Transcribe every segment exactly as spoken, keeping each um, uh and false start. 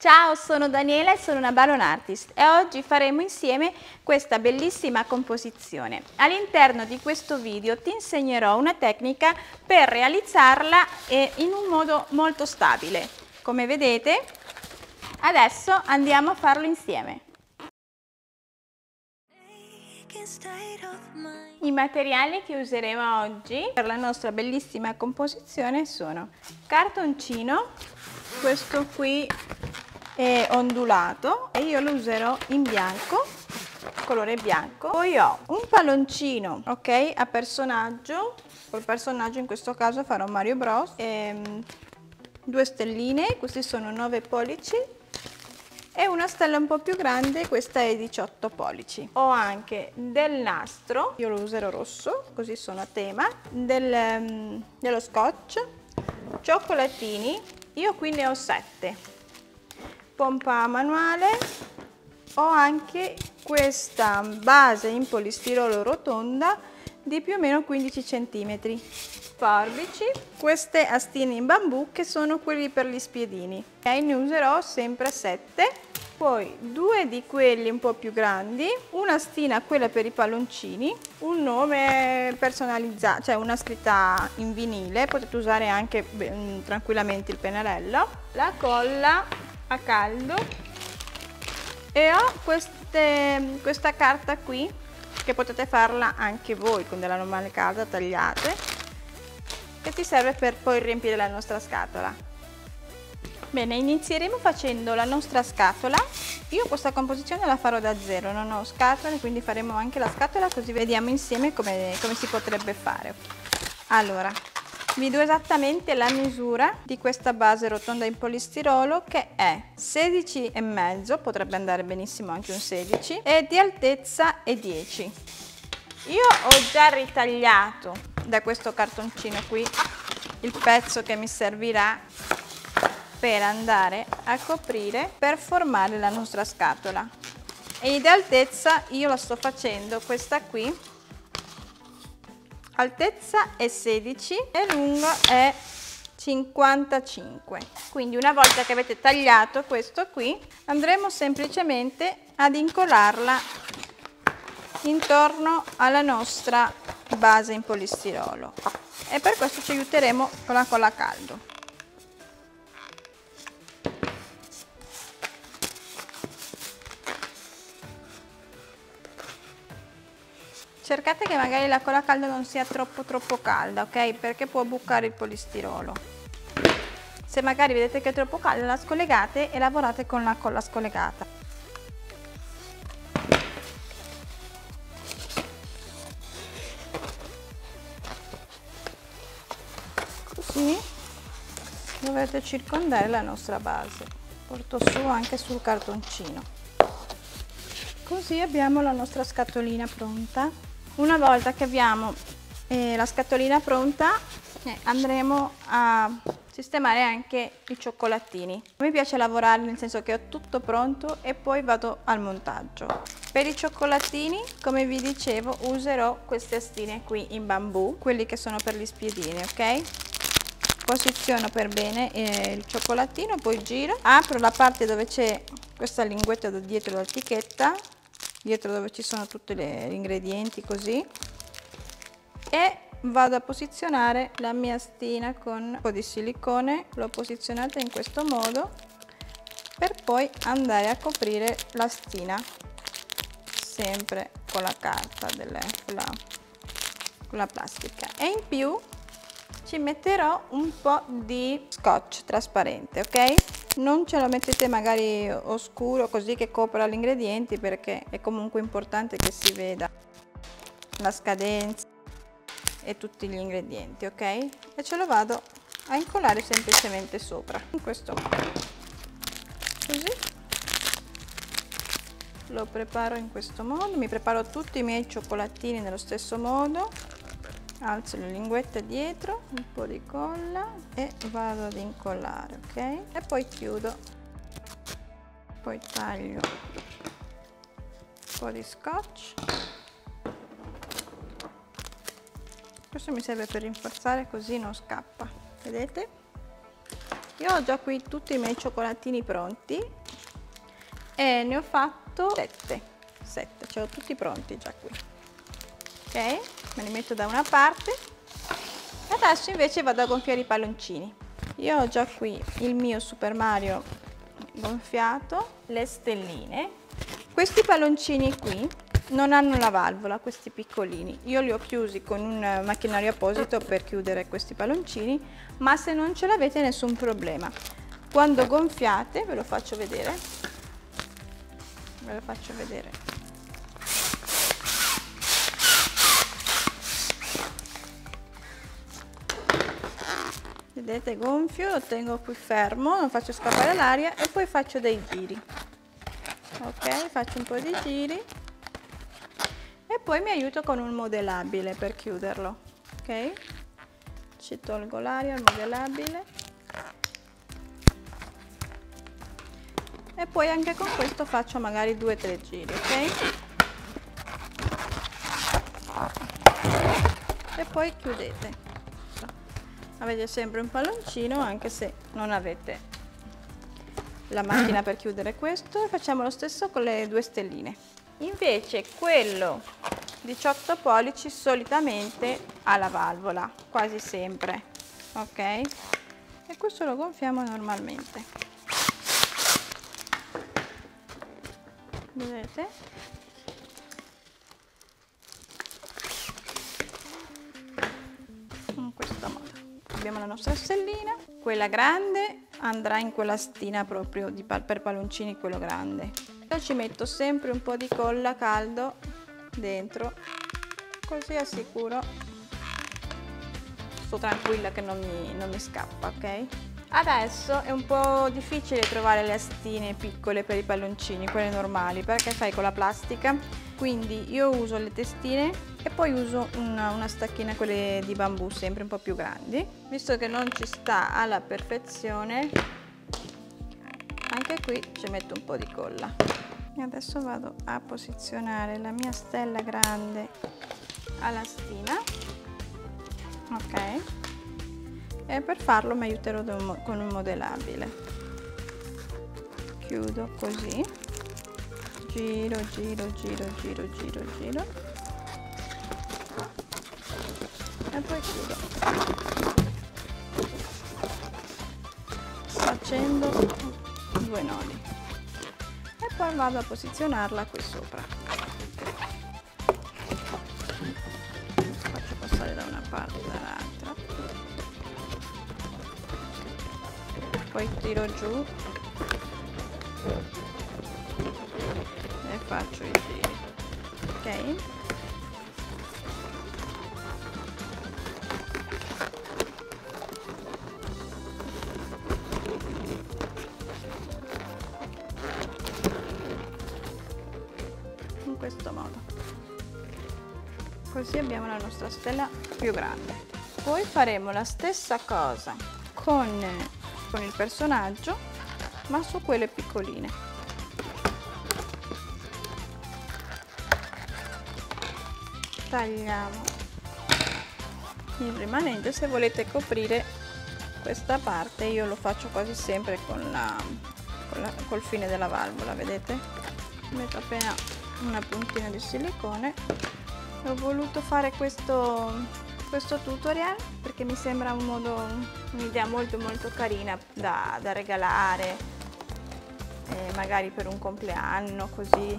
Ciao, sono Daniela e sono una balloon artist e oggi faremo insieme questa bellissima composizione. All'interno di questo video ti insegnerò una tecnica per realizzarla in un modo molto stabile. Come vedete, adesso andiamo a farlo insieme. I materiali che useremo oggi per la nostra bellissima composizione sono cartoncino, questo qui è ondulato e io lo userò in bianco, colore bianco. Poi ho un palloncino, ok, a personaggio, col personaggio in questo caso farò Mario Bros, e due stelline, questi sono nove pollici, e una stella un po' più grande, questa è diciotto pollici. Ho anche del nastro, io lo userò rosso, così sono a tema, del, dello scotch, cioccolatini, io qui ne ho sette. Pompa manuale, ho anche questa base in polistirolo rotonda di più o meno quindici centimetri, forbici, queste astine in bambù che sono quelli per gli spiedini, e ne userò sempre sette, poi due di quelli un po' più grandi, una stina quella per i palloncini, un nome personalizzato, cioè una scritta in vinile, potete usare anche mh, tranquillamente il pennarello, la colla a caldo, e ho queste, questa carta qui che potete farla anche voi con della normale carta, tagliate, che ti serve per poi riempire la nostra scatola. Bene, inizieremo facendo la nostra scatola. Io questa composizione la farò da zero, non ho scatole, quindi faremo anche la scatola così vediamo insieme come, come si potrebbe fare. Allora, vi do esattamente la misura di questa base rotonda in polistirolo che è sedici e mezzo, potrebbe andare benissimo anche un sedici, e di altezza è dieci. Io ho già ritagliato da questo cartoncino qui il pezzo che mi servirà per andare a coprire, per formare la nostra scatola. E di altezza io la sto facendo questa qui. Altezza è sedici e lungo è cinquantacinque. Quindi una volta che avete tagliato questo qui andremo semplicemente ad incollarla intorno alla nostra base in polistirolo e per questo ci aiuteremo con la colla a caldo. Cercate che magari la colla calda non sia troppo troppo calda, ok? Perché può bucare il polistirolo. Se magari vedete che è troppo calda la scollegate e lavorate con la colla scollegata. Così dovete circondare la nostra base. Porto su anche sul cartoncino. Così abbiamo la nostra scatolina pronta. Una volta che abbiamo eh, la scatolina pronta eh, andremo a sistemare anche i cioccolatini. Mi piace lavorare nel senso che ho tutto pronto e poi vado al montaggio. Per i cioccolatini, come vi dicevo, userò queste astine qui in bambù, quelli che sono per gli spiedini, ok? Posiziono per bene eh, il cioccolatino, poi giro, apro la parte dove c'è questa linguetta da dietro l'etichetta, dietro dove ci sono tutti gli ingredienti, così, e vado a posizionare la mia stina con un po' di silicone, l'ho posizionata in questo modo per poi andare a coprire la stina sempre con la carta delle, con, la, con la plastica, e in più ci metterò un po' di scotch trasparente, ok? Non ce lo mettete magari oscuro così che copra gli ingredienti, perché è comunque importante che si veda la scadenza e tutti gli ingredienti, ok? E ce lo vado a incollare semplicemente sopra, in questo modo. Così. Lo preparo in questo modo, mi preparo tutti i miei cioccolatini nello stesso modo. Alzo la linguetta dietro, un po' di colla e vado ad incollare, ok? E poi chiudo, poi taglio un po' di scotch, questo mi serve per rinforzare così non scappa, vedete? Io ho già qui tutti i miei cioccolatini pronti e ne ho fatto sette, sette, ce l'ho tutti pronti già qui. Ok, me li metto da una parte. Adesso invece vado a gonfiare i palloncini. Io ho già qui il mio Super Mario gonfiato, le stelline. Questi palloncini qui non hanno la valvola, questi piccolini. Io li ho chiusi con un macchinario apposito per chiudere questi palloncini, ma se non ce l'avete nessun problema. Quando gonfiate, ve lo faccio vedere, ve lo faccio vedere. Vedete, gonfio, lo tengo qui fermo, non faccio scappare l'aria e poi faccio dei giri. Ok, faccio un po' di giri. E poi mi aiuto con un modellabile per chiuderlo, ok? Ci tolgo l'aria al modellabile. E poi anche con questo faccio magari due o tre giri, ok? E poi chiudete. Avete sempre un palloncino anche se non avete la macchina per chiudere questo. Facciamo lo stesso con le due stelline. Invece quello diciotto pollici solitamente ha la valvola, quasi sempre, ok? E questo lo gonfiamo normalmente. Vedete? In questo modo. Abbiamo la nostra stellina, quella grande andrà in quella stina proprio di pal- per palloncini, quello grande. Io ci metto sempre un po' di colla caldo dentro, così assicuro, sto tranquilla che non mi, non mi scappa, ok? Adesso è un po' difficile trovare le stine piccole per i palloncini, quelle normali, perché fai con la plastica, quindi io uso le testine e poi uso una, una stacchina, quelle di bambù, sempre un po' più grandi. Visto che non ci sta alla perfezione, anche qui ci metto un po' di colla. E adesso vado a posizionare la mia stella grande alla stina, ok? E per farlo mi aiuterò con un modellabile. Chiudo così, giro, giro, giro, giro, giro, giro e poi chiudo, facendo due nodi, e poi vado a posizionarla qui sopra. Faccio passare da una parte all'altra, poi tiro giù e faccio i giri, ok? Così abbiamo la nostra stella più grande. Poi faremo la stessa cosa con, con il personaggio, ma su quelle piccoline. Tagliamo il rimanente. Se volete coprire questa parte, io lo faccio quasi sempre con la, con la, col fine della valvola, vedete? Metto appena una puntina di silicone. Ho voluto fare questo, questo tutorial perché mi sembra un modo, un'idea molto molto carina da, da regalare, eh, magari per un compleanno, così,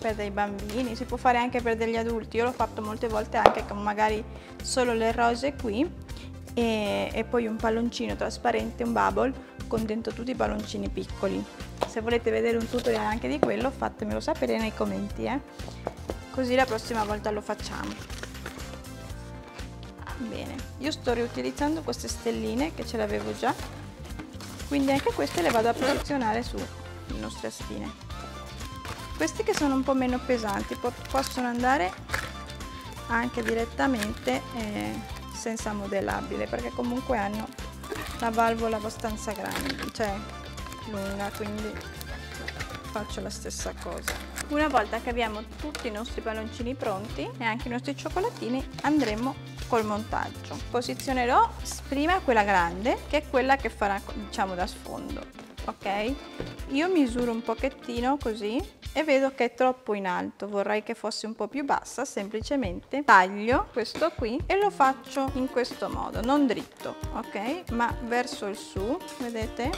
per dei bambini, si può fare anche per degli adulti. Io l'ho fatto molte volte anche con magari solo le rose qui e, e poi un palloncino trasparente, un bubble, con dentro tutti i palloncini piccoli. Se volete vedere un tutorial anche di quello, fatemelo sapere nei commenti, eh. Così la prossima volta lo facciamo. Bene, io sto riutilizzando queste stelline che ce l'avevo già, quindi anche queste le vado a posizionare sulle nostre stine. Queste che sono un po' meno pesanti possono andare anche direttamente eh, senza modellabile, perché comunque hanno la valvola abbastanza grande, cioè lunga, quindi faccio la stessa cosa. Una volta che abbiamo tutti i nostri palloncini pronti e anche i nostri cioccolatini, andremo col montaggio. Posizionerò prima quella grande, che è quella che farà, diciamo, da sfondo, ok? Io misuro un pochettino così e vedo che è troppo in alto, vorrei che fosse un po' più bassa, semplicemente taglio questo qui e lo faccio in questo modo, non dritto, ok? Ma verso il su, vedete?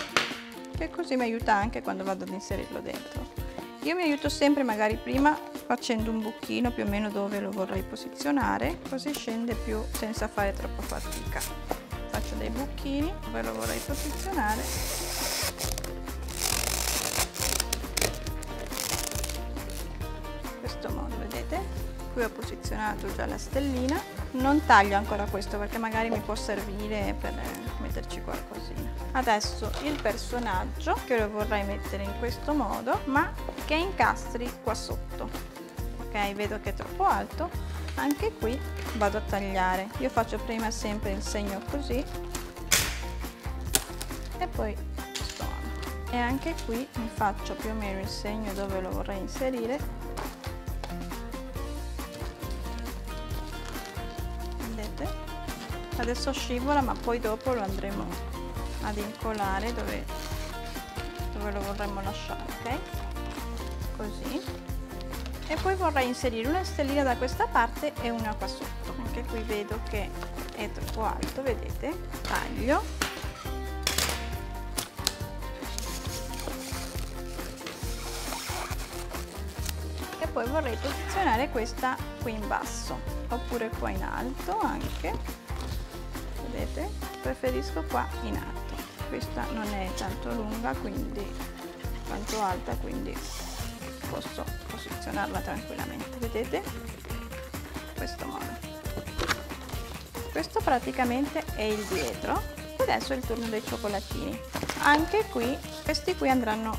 Che così mi aiuta anche quando vado ad inserirlo dentro. Io mi aiuto sempre magari prima facendo un buchino più o meno dove lo vorrei posizionare, così scende più senza fare troppa fatica. Faccio dei buchini dove lo vorrei posizionare. In questo modo, vedete? Qui ho posizionato già la stellina. Non taglio ancora questo perché magari mi può servire per metterci qualcosina. Adesso il personaggio, che lo vorrei mettere in questo modo, ma che incastri qua sotto, ok? Vedo che è troppo alto, anche qui vado a tagliare. Io faccio prima sempre il segno così e poi sto avanti. E anche qui mi faccio più o meno il segno dove lo vorrei inserire. Vedete? Adesso scivola, ma poi dopo lo andremo ad incolare dove, dove lo vorremmo lasciare, ok? Così. E poi vorrei inserire una stellina da questa parte e una qua sotto. Anche qui vedo che è troppo alto, vedete? Taglio. E poi vorrei posizionare questa qui in basso, oppure qua in alto anche. Vedete? Preferisco qua in alto. Questa non è tanto lunga, quindi tanto alta, quindi posso posizionarla tranquillamente. Vedete? In questo modo. Questo praticamente è il dietro. Adesso è il turno dei cioccolatini. Anche qui, questi qui andranno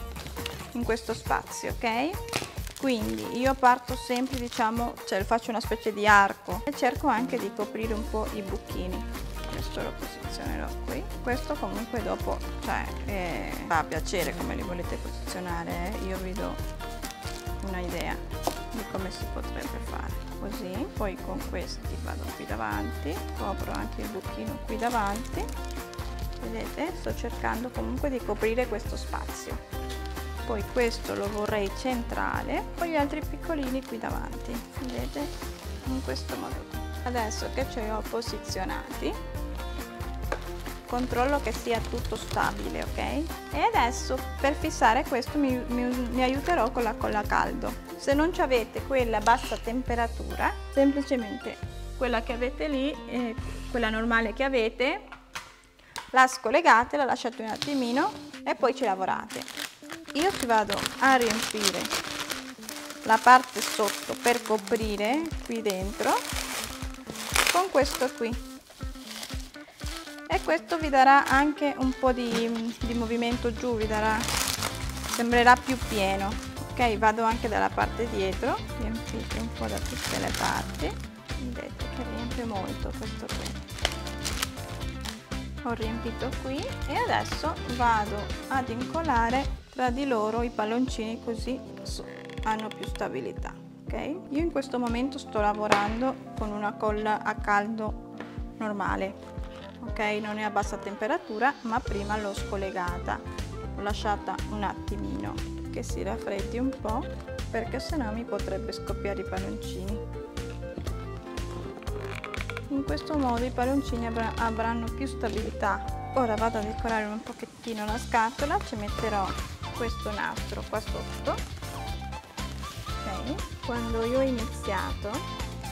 in questo spazio, ok? Quindi io parto sempre, diciamo, cioè faccio una specie di arco e cerco anche di coprire un po' i buchini. Questo lo posizionerò qui, questo comunque dopo, cioè, eh, fa a piacere come li volete posizionare, eh. Io vi do un'idea di come si potrebbe fare, così. Poi con questi vado qui davanti, copro anche il buchino qui davanti, vedete? Sto cercando comunque di coprire questo spazio, poi questo lo vorrei centrale, poi gli altri piccolini qui davanti, vedete? In questo modo qui. Adesso che ce li ho posizionati, controllo che sia tutto stabile, ok? E adesso per fissare questo mi, mi, mi aiuterò con la colla a caldo. Se non ci avete quella a bassa temperatura, semplicemente quella che avete lì, eh, quella normale che avete, la scollegate, la lasciate un attimino e poi ci lavorate. Io ci vado a riempire la parte sotto per coprire qui dentro con questo qui. E questo vi darà anche un po' di, di movimento giù, vi darà, sembrerà più pieno, ok? Vado anche dalla parte dietro, riempite un po' da tutte le parti, vedete che riempie molto questo qui. Ho riempito qui e adesso vado ad incolare tra di loro i palloncini, così hanno più stabilità, ok? Io in questo momento sto lavorando con una colla a caldo normale. Ok, non è a bassa temperatura, ma prima l'ho scollegata, l'ho lasciata un attimino che si raffreddi un po', perché sennò mi potrebbe scoppiare i palloncini. In questo modo i palloncini avr- avranno più stabilità. Ora vado a decorare un pochettino la scatola, ci metterò questo nastro qua sotto. Ok, quando io ho iniziato,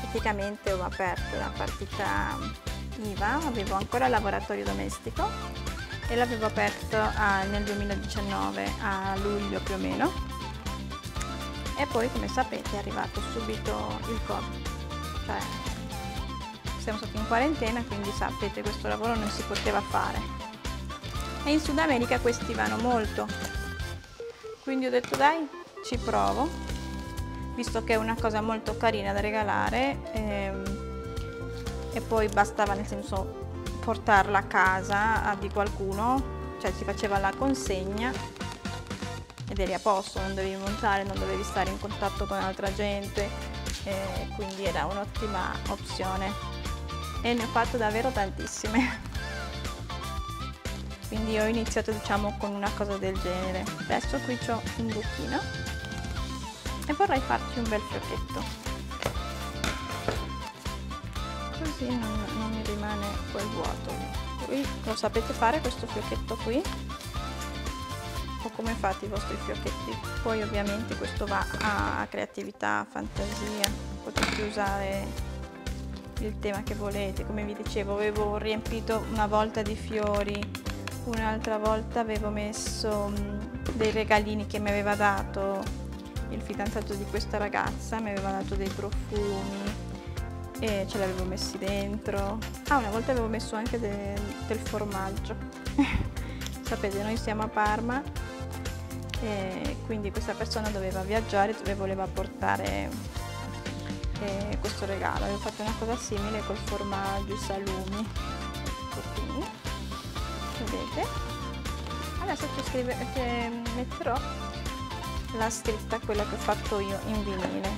praticamente ho aperto la partita I V A, avevo ancora il laboratorio domestico e l'avevo aperto ah, nel duemiladiciannove a luglio più o meno, e poi come sapete è arrivato subito il Covid, cioè siamo stati in quarantena, quindi sapete questo lavoro non si poteva fare, e in Sud America questi vanno molto, quindi ho detto dai ci provo, visto che è una cosa molto carina da regalare, ehm, e poi bastava, nel senso, portarla a casa di qualcuno, cioè si faceva la consegna ed eri a posto, non dovevi montare, non dovevi stare in contatto con altra gente, eh, quindi era un'ottima opzione. e ne ho fatto davvero tantissime. Quindi ho iniziato, diciamo, con una cosa del genere. Adesso qui c'ho un buchino e vorrei farci un bel fiocchetto, così non, non mi rimane quel vuoto. Voi lo sapete fare questo fiocchetto qui? O come fate i vostri fiocchetti? Poi ovviamente questo va a creatività, fantasia, potete usare il tema che volete. Come vi dicevo, avevo riempito una volta di fiori, un'altra volta avevo messo dei regalini che mi aveva dato il fidanzato di questa ragazza, mi aveva dato dei profumi e ce l'avevo messi dentro. Ah, una volta avevo messo anche de del formaggio. Sapete, noi siamo a Parma e quindi questa persona doveva viaggiare e voleva portare eh, questo regalo. Avevo fatto una cosa simile col formaggio, i salumi, così, vedete? Adesso ci scrive, eh, metterò la scritta, quella che ho fatto io, in vinile.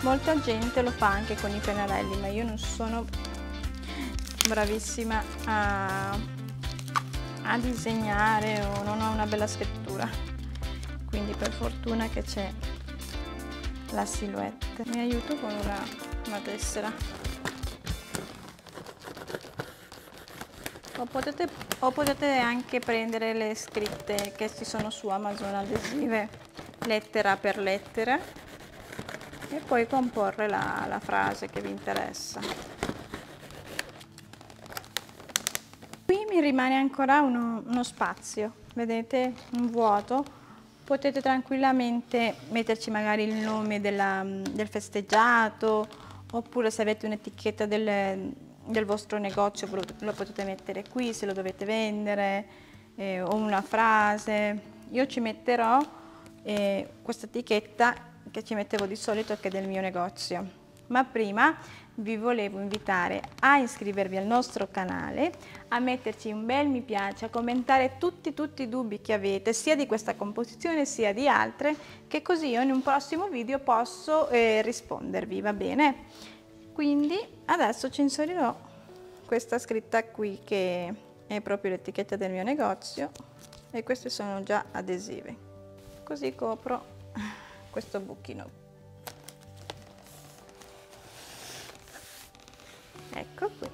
Molta gente lo fa anche con i pennarelli, ma io non sono bravissima a, a disegnare, o non ho una bella scrittura, quindi per fortuna che c'è la Silhouette. Mi aiuto con una, una tessera, o potete, o potete anche prendere le scritte che ci sono su Amazon, adesive, lettera per lettera, e poi comporre la, la frase che vi interessa. Qui mi rimane ancora uno, uno spazio, vedete? Un vuoto. Potete tranquillamente metterci magari il nome della, del festeggiato, oppure se avete un'etichetta del, del vostro negozio lo potete mettere qui se lo dovete vendere, eh, o una frase. Io ci metterò eh, questa etichetta che ci mettevo di solito, anche del mio negozio. Ma prima vi volevo invitare a iscrivervi al nostro canale, a metterci un bel mi piace, a commentare tutti tutti i dubbi che avete, sia di questa composizione sia di altre, che così io in un prossimo video posso eh, rispondervi, va bene? Quindi adesso ci inserirò questa scritta qui, che è proprio l'etichetta del mio negozio, e queste sono già adesive, così copro questo buchino. Ecco qui.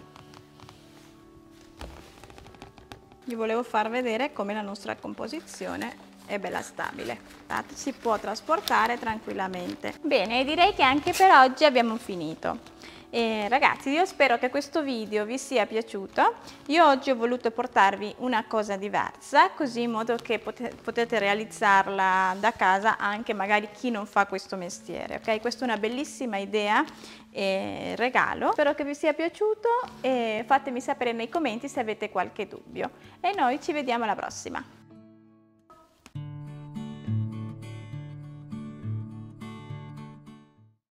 Vi volevo far vedere come la nostra composizione è bella stabile, si può trasportare tranquillamente. Bene, direi che anche per oggi abbiamo finito. Eh, ragazzi, io spero che questo video vi sia piaciuto. Io oggi ho voluto portarvi una cosa diversa, così in modo che potete realizzarla da casa anche magari chi non fa questo mestiere, ok? Questa è una bellissima idea e regalo. Spero che vi sia piaciuto e fatemi sapere nei commenti se avete qualche dubbio, e noi ci vediamo alla prossima.